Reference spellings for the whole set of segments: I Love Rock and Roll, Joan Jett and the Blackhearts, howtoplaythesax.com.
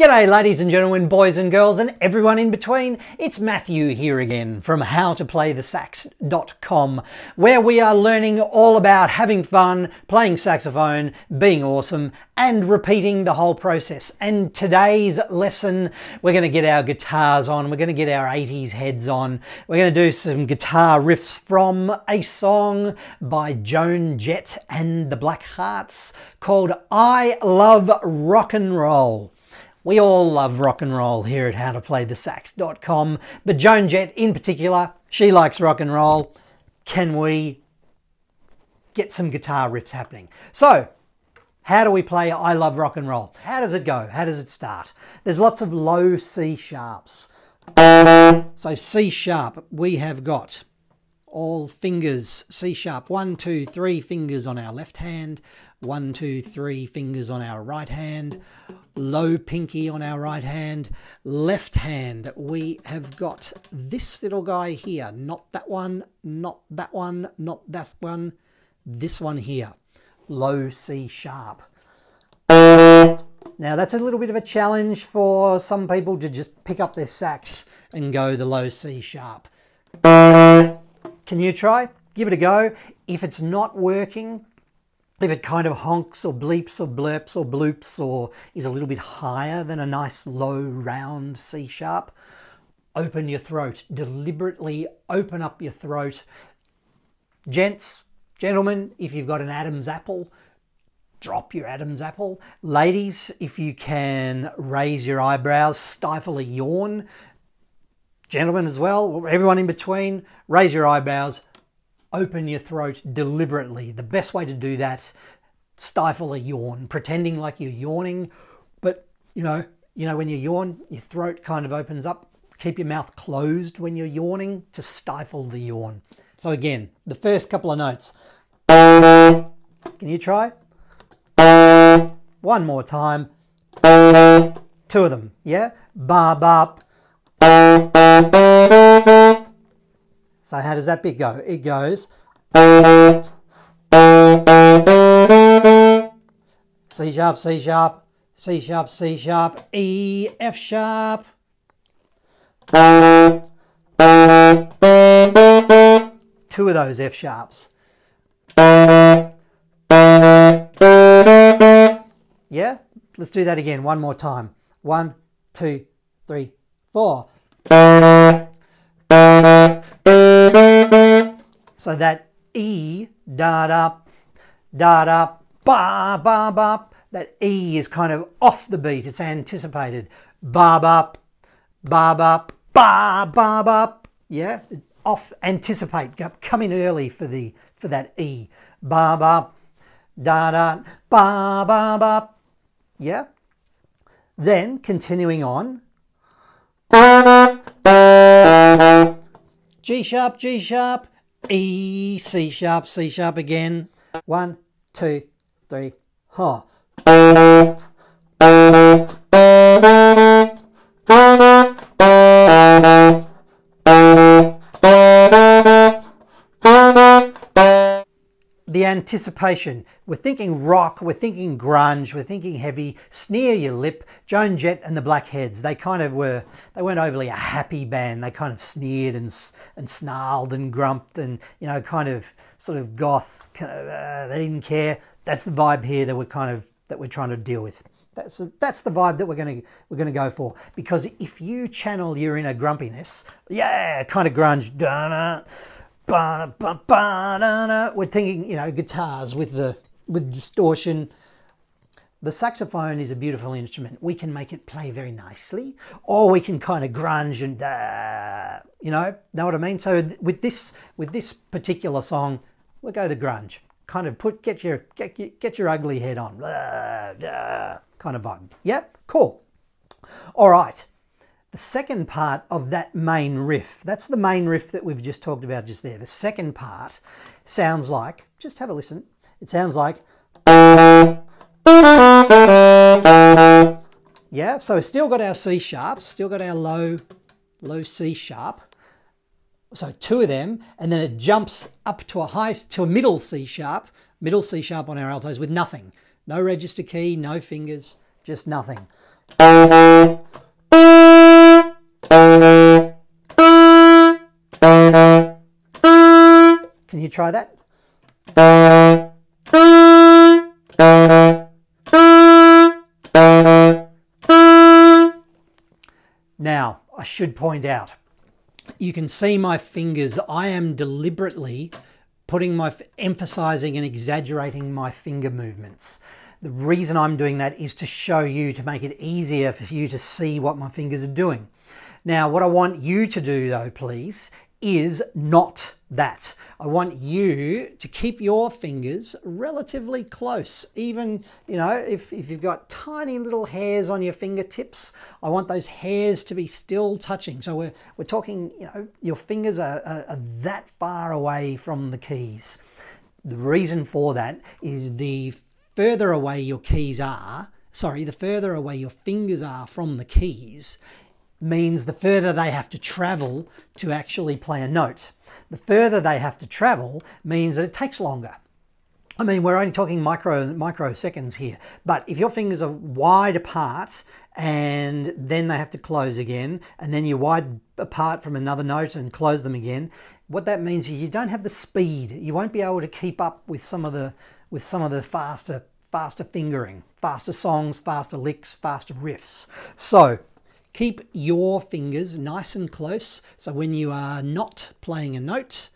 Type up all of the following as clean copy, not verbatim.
G'day ladies and gentlemen, boys and girls and everyone in between, it's Matthew here again from howtoplaythesax.com, where we are learning all about having fun, playing saxophone, being awesome and repeating the whole process. And today's lesson, we're going to get our guitars on, we're going to get our 80s heads on, we're going to do some guitar riffs from a song by Joan Jett and the Blackhearts called I Love Rock and Roll. We all love rock and roll here at howtoplaythesax.com, but Joan Jett in particular, she likes rock and roll. Can we get some guitar riffs happening? So, how do we play I Love Rock and Roll? How does it go? How does it start? There's lots of low C sharps. So C sharp, we have got all fingers, C sharp, 1, 2, 3 fingers on our left hand, 1, 2, 3 fingers on our right hand, low pinky on our right hand, left hand, we have got this little guy here, not that one, not that one, not that one, this one here, low C sharp. Now that's a little bit of a challenge for some people to just pick up their sax and go the low C sharp. Can you try? Give it a go. If it's not working, if it kind of honks or bleeps or blurps or bloops or is a little bit higher than a nice low round C sharp, open your throat. Deliberately open up your throat. Gents, gentlemen, if you've got an Adam's apple, drop your Adam's apple. Ladies, if you can raise your eyebrows, stifle a yawn. Gentlemen as well, everyone in between, raise your eyebrows, open your throat deliberately. The best way to do that, stifle a yawn, pretending like you're yawning, but you know when you yawn, your throat kind of opens up. Keep your mouth closed when you're yawning to stifle the yawn. So again, the first couple of notes. Can you try? One more time. Two of them, yeah? Ba bop. So how does that bit go? It goes. C sharp, C sharp, C sharp, C sharp, E, F sharp. Two of those F sharps. Yeah? Let's do that again one more time. 1, 2, 3, 4. So that E, da da ba ba ba, that E is kind of off the beat, it's anticipated. Ba ba ba ba ba ba ba, yeah, off, anticipate, come in early for that E. Ba ba da da ba ba ba, yeah. Then continuing on. G sharp, E, C sharp again. 1, 2, 3, 4. The anticipation. We're thinking rock, we're thinking grunge, we're thinking heavy. Sneer your lip. Joan Jett and the Blackhearts, they kind of were, they weren't overly a happy band. They kind of sneered and snarled and grumped and, you know, kind of sort of goth. Kind of, they didn't care. That's the vibe here that we're kind of, that we're trying to deal with. That's the vibe that we're gonna go for, because if you channel your inner grumpiness, yeah, kind of grunge, da-na, we're thinking, you know, guitars with distortion. The saxophone is a beautiful instrument. We can make it play very nicely, or we can kind of grunge and you know what I mean? So with this particular song, we'll go the grunge. Kind of put get your ugly head on. Kind of vibe. Yeah, cool. All right. The second part of that main riff, that's the main riff that we've just talked about just there. The second part sounds like, just have a listen, it sounds like, yeah, so we've still got our C sharp, still got our low C sharp, so two of them, and then it jumps up to a high, to a middle C sharp on our altos with nothing, no register key, no fingers, just nothing. Can you try that? Now, I should point out, you can see my fingers. I am deliberately putting my emphasizing and exaggerating my finger movements. The reason I'm doing that is to show you, to make it easier for you to see what my fingers are doing. Now, what I want you to do though, please, is not that. I want you to keep your fingers relatively close. Even, you know, if you've got tiny little hairs on your fingertips, I want those hairs to be still touching. So we're talking, you know, your fingers are that far away from the keys. The reason for that is the further away your fingers are from the keys means the further they have to travel to actually play a note. The further they have to travel means that it takes longer. I mean, we're only talking microseconds here, but if your fingers are wide apart and then they have to close again, and then you're wide apart from another note and close them again, what that means is you don't have the speed. You won't be able to keep up with some of the faster fingering, faster songs, faster licks, faster riffs. So keep your fingers nice and close, so when you are not playing a note,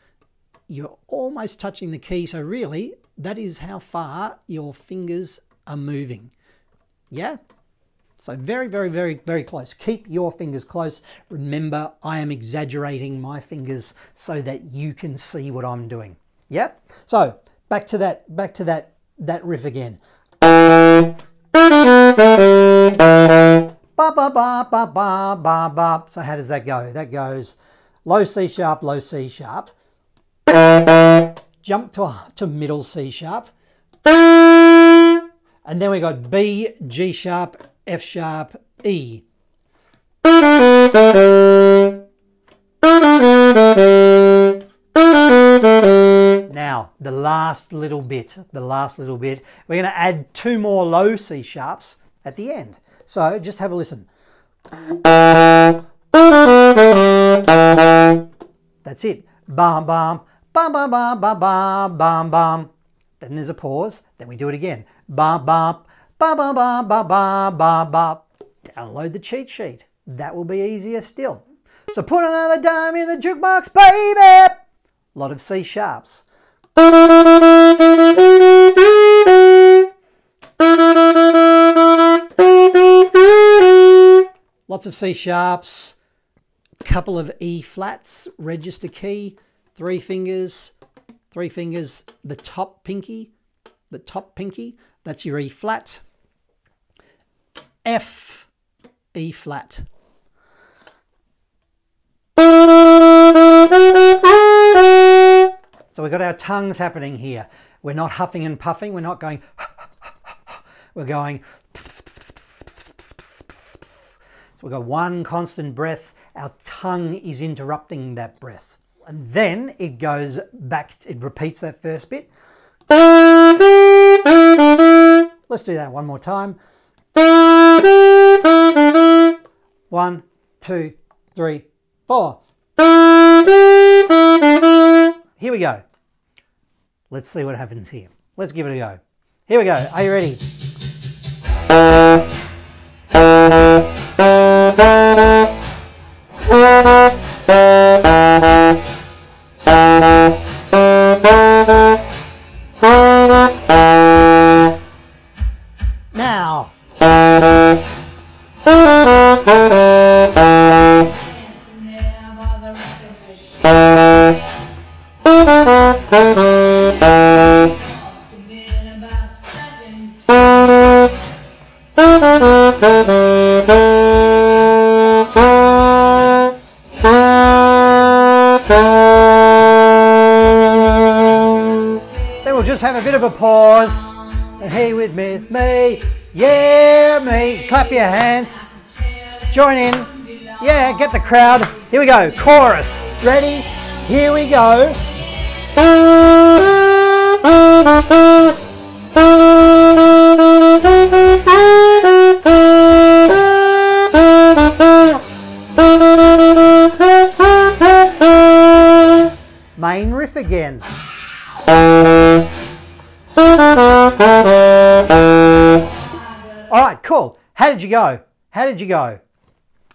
you're almost touching the key. So really, that is how far your fingers are moving. Yeah? So very, very, very, very close. Keep your fingers close. Remember, I am exaggerating my fingers so that you can see what I'm doing. Yep. Yeah? So back to that riff again. Ba, ba, ba, ba, ba, ba, ba. So how does that go? That goes low C sharp, low C sharp. Jump to middle C sharp. And then we got B, G sharp, F sharp, E. Now, the last little bit, we're going to add two more low C sharps at the end. So just have a listen. That's it. Bam, bam, bam, bam, bam, bam, bam, bam. Then there's a pause. Then we do it again. Bam, bam, bam, bam, bam, bam, bam, bam. Download the cheat sheet. That will be easier still. So put another dime in the jukebox, baby. A lot of C sharps. Lots of C sharps, a couple of E flats, register key, three fingers, the top pinky, that's your E flat, F, E flat. So we've got our tongues happening here. We're not huffing and puffing, we're not going, we're going. We've got one constant breath, our tongue is interrupting that breath. And then it goes back, it repeats that first bit. Let's do that one more time. 1, 2, 3, 4. Here we go. Let's see what happens here. Let's give it a go. Here we go. Are you ready? Have a bit of a pause, and hey with me, it's me, yeah me, clap your hands, join in, yeah, get the crowd, here we go, chorus, ready, here we go. main riff again. Alright, cool. How did you go? How did you go?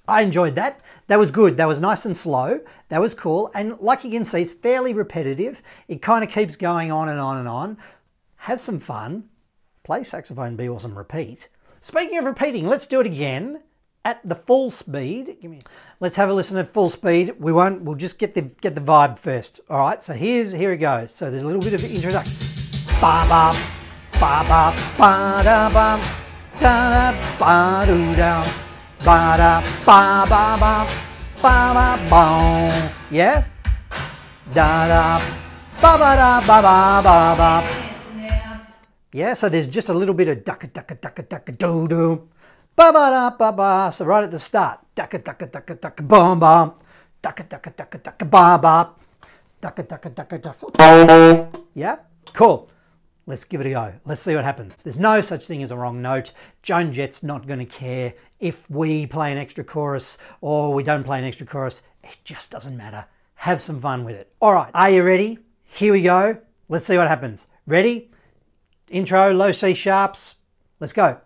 I enjoyed that. That was good. That was nice and slow. That was cool. And like you can see, it's fairly repetitive. It kind of keeps going on and on and on. Have some fun. Play saxophone, be awesome, repeat. Speaking of repeating, let's do it again at the full speed. Let's have a listen at full speed. We'll just get the vibe first. All right, so here it goes. So there's a little bit of introduction. Ba ba ba ba ba da ba da ba do da ba da ba ba ba ba ba. Yeah. Da da ba ba da ba ba ba ba. Yeah, so there's just a little bit of ducka ducka ducka ducka doo doo, ba ba da ba ba. So right at the start, ducka ducka ducka ducka bomb bomb, ducka ducka ducka ducka ba ba, ducka ducka ducka ducka. Yeah, cool. Let's give it a go. Let's see what happens. There's no such thing as a wrong note. Joan Jett's not going to care if we play an extra chorus or we don't play an extra chorus. It just doesn't matter. Have some fun with it. All right, are you ready? Here we go. Let's see what happens. Ready? Intro, low C sharps. Let's go.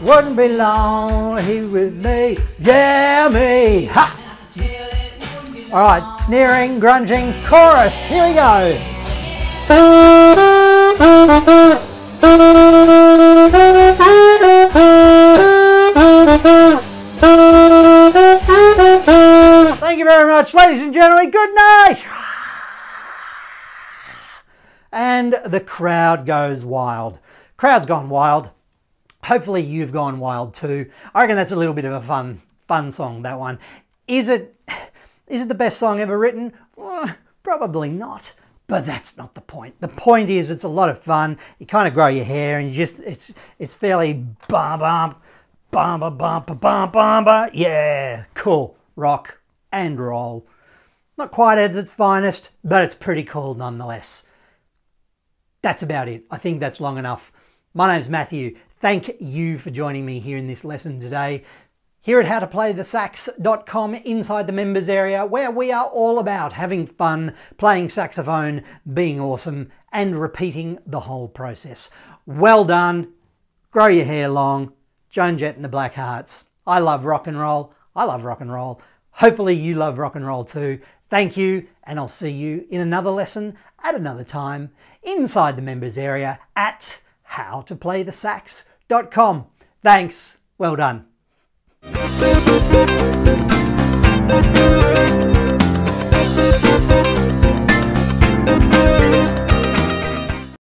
Wouldn't be long, he with me, yeah me, ha! Alright, sneering, grunging, chorus, here we go! Thank you very much, ladies and gentlemen, good night! And the crowd goes wild. Crowd's gone wild. Hopefully you've gone wild too. I reckon that's a little bit of a fun song, that one. Is it the best song ever written? Well, probably not, but that's not the point. The point is it's a lot of fun. You kind of grow your hair and you just, it's fairly bum bum, bum bum bum bum bum bum. Yeah, cool, rock and roll. Not quite at its finest, but it's pretty cool nonetheless. That's about it. I think that's long enough. My name's Matthew. Thank you for joining me here in this lesson today. Here at howtoplaythesax.com, inside the members area, where we are all about having fun, playing saxophone, being awesome, and repeating the whole process. Well done. Grow your hair long. Joan Jett and the Blackhearts. I love rock and roll. I love rock and roll. Hopefully you love rock and roll too. Thank you, and I'll see you in another lesson at another time inside the members area at howtoplaythesax.com. Thanks. Well done.